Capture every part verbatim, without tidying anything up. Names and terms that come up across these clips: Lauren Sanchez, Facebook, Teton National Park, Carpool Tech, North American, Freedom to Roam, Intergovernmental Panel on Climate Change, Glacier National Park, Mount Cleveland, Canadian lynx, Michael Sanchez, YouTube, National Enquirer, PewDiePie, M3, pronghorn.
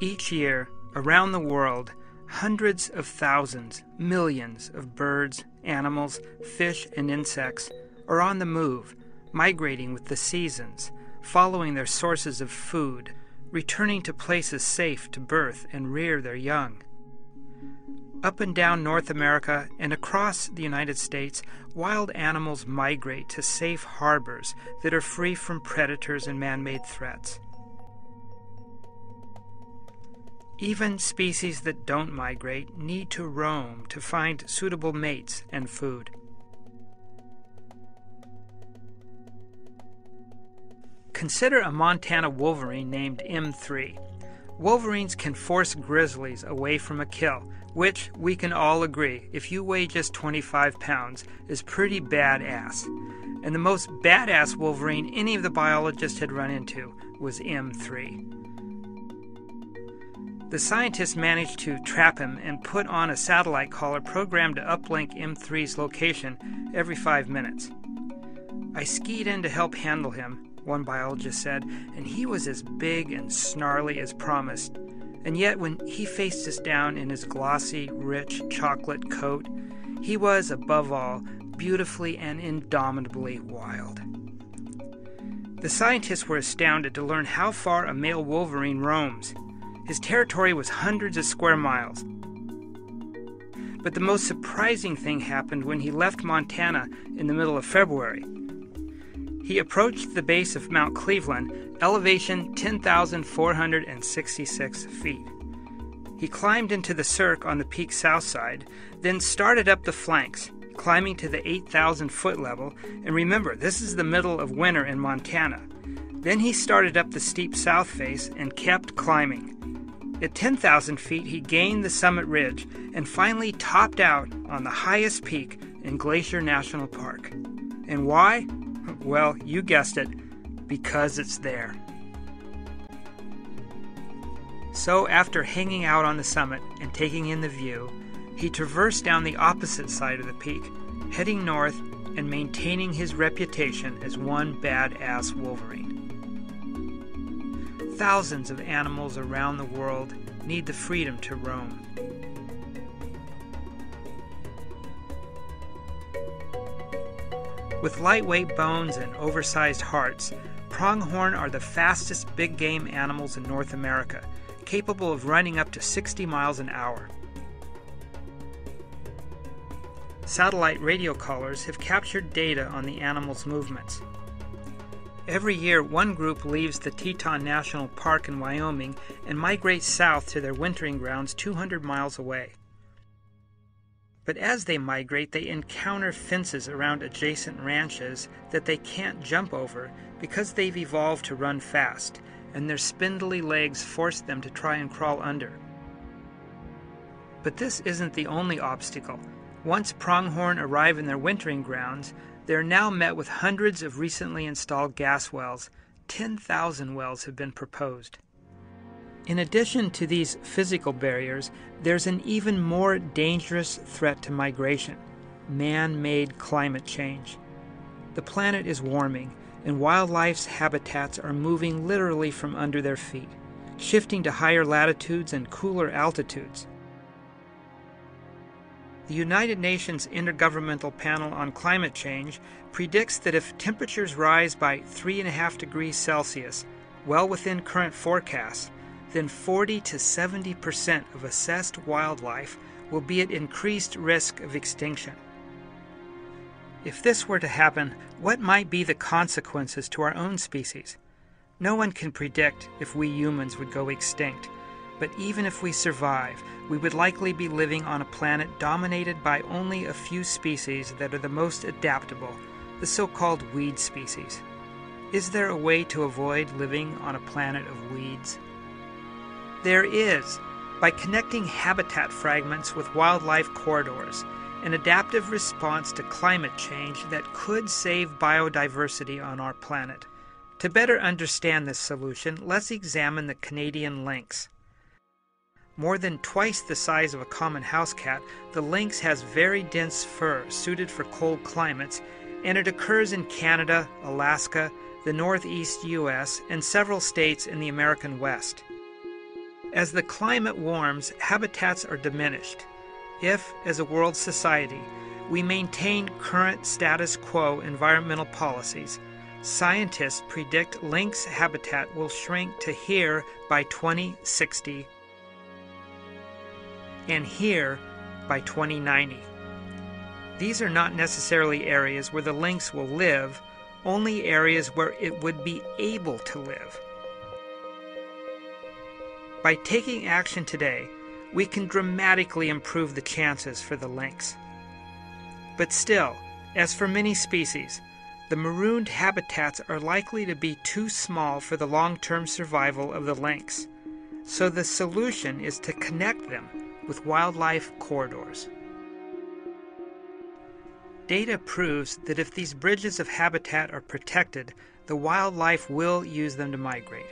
Each year, around the world, hundreds of thousands, millions of birds, animals, fish, and insects are on the move, migrating with the seasons, following their sources of food, returning to places safe to birth and rear their young. Up and down North America and across the United States, wild animals migrate to safe harbors that are free from predators and man-made threats. Even species that don't migrate need to roam to find suitable mates and food. Consider a Montana wolverine named M three. Wolverines can force grizzlies away from a kill, which we can all agree, if you weigh just twenty-five pounds, is pretty badass. And the most badass wolverine any of the biologists had run into was M three. The scientists managed to trap him and put on a satellite collar programmed to uplink M three's location every five minutes. I skied in to help handle him, one biologist said, and he was as big and snarly as promised. And yet when he faced us down in his glossy, rich chocolate coat, he was, above all, beautifully and indomitably wild. The scientists were astounded to learn how far a male wolverine roams. His territory was hundreds of square miles. But the most surprising thing happened when he left Montana in the middle of February. He approached the base of Mount Cleveland, elevation ten thousand four hundred sixty-six feet. He climbed into the cirque on the peak's south side, then started up the flanks, climbing to the eight thousand foot level, and remember, this is the middle of winter in Montana. Then he started up the steep south face and kept climbing. At ten thousand feet, he gained the summit ridge and finally topped out on the highest peak in Glacier National Park. And why? Well, you guessed it, because it's there. So after hanging out on the summit and taking in the view, he traversed down the opposite side of the peak, heading north and maintaining his reputation as one badass wolverine. Thousands of animals around the world need the freedom to roam. With lightweight bones and oversized hearts, pronghorn are the fastest big game animals in North America, capable of running up to sixty miles an hour. Satellite radio collars have captured data on the animals' movements. Every year, one group leaves the Teton National Park in Wyoming and migrates south to their wintering grounds two hundred miles away. But as they migrate, they encounter fences around adjacent ranches that they can't jump over because they've evolved to run fast, and their spindly legs force them to try and crawl under. But this isn't the only obstacle. Once pronghorn arrive in their wintering grounds, they're now met with hundreds of recently installed gas wells. ten thousand wells have been proposed. In addition to these physical barriers, there's an even more dangerous threat to migration: man-made climate change. The planet is warming, and wildlife's habitats are moving literally from under their feet, shifting to higher latitudes and cooler altitudes. The United Nations Intergovernmental Panel on Climate Change predicts that if temperatures rise by three point five degrees Celsius, well within current forecasts, then forty to seventy percent of assessed wildlife will be at increased risk of extinction. If this were to happen, what might be the consequences to our own species? No one can predict if we humans would go extinct, but even if we survive, we would likely be living on a planet dominated by only a few species that are the most adaptable, the so-called weed species. Is there a way to avoid living on a planet of weeds? There is, by connecting habitat fragments with wildlife corridors, an adaptive response to climate change that could save biodiversity on our planet. To better understand this solution, let's examine the Canadian lynx. More than twice the size of a common house cat, the lynx has very dense fur suited for cold climates, and it occurs in Canada, Alaska, the northeast U S, and several states in the American West. As the climate warms, habitats are diminished. If, as a world society, we maintain current status quo environmental policies, scientists predict lynx habitat will shrink to here by twenty sixty and here by twenty ninety. These are not necessarily areas where the lynx will live, only areas where it would be able to live. By taking action today, we can dramatically improve the chances for the lynx. But still, as for many species, the marooned habitats are likely to be too small for the long-term survival of the lynx, so the solution is to connect them with wildlife corridors. Data proves that if these bridges of habitat are protected, the wildlife will use them to migrate.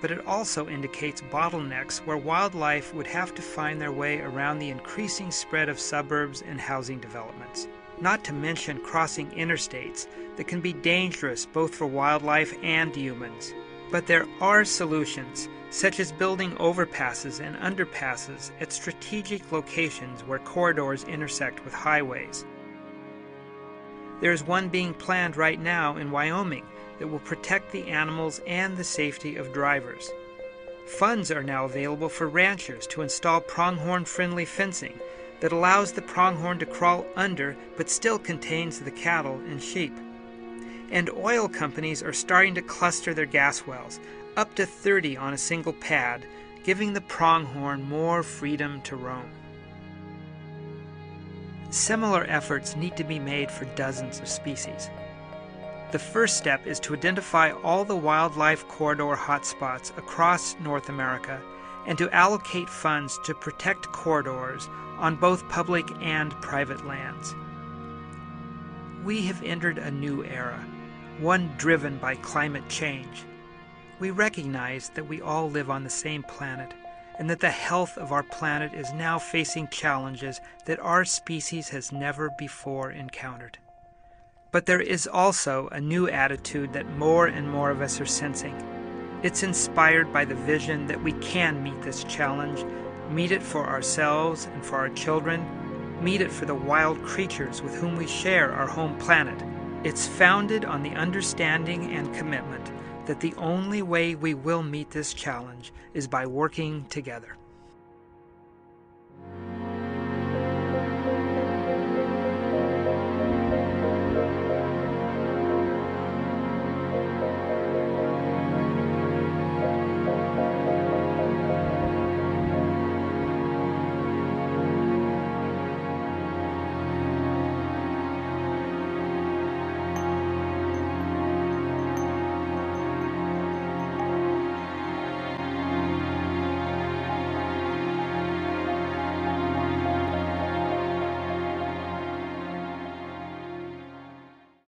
But it also indicates bottlenecks where wildlife would have to find their way around the increasing spread of suburbs and housing developments, not to mention crossing interstates that can be dangerous both for wildlife and humans. But there are solutions, such as building overpasses and underpasses at strategic locations where corridors intersect with highways. There is one being planned right now in Wyoming that will protect the animals and the safety of drivers. Funds are now available for ranchers to install pronghorn-friendly fencing that allows the pronghorn to crawl under but still contains the cattle and sheep. And oil companies are starting to cluster their gas wells, up to thirty on a single pad, giving the pronghorn more freedom to roam. Similar efforts need to be made for dozens of species. The first step is to identify all the wildlife corridor hotspots across North America and to allocate funds to protect corridors on both public and private lands. We have entered a new era, one driven by climate change. We recognize that we all live on the same planet and that the health of our planet is now facing challenges that our species has never before encountered. But there is also a new attitude that more and more of us are sensing. It's inspired by the vision that we can meet this challenge, meet it for ourselves and for our children, meet it for the wild creatures with whom we share our home planet. It's founded on the understanding and commitment that the only way we will meet this challenge is by working together.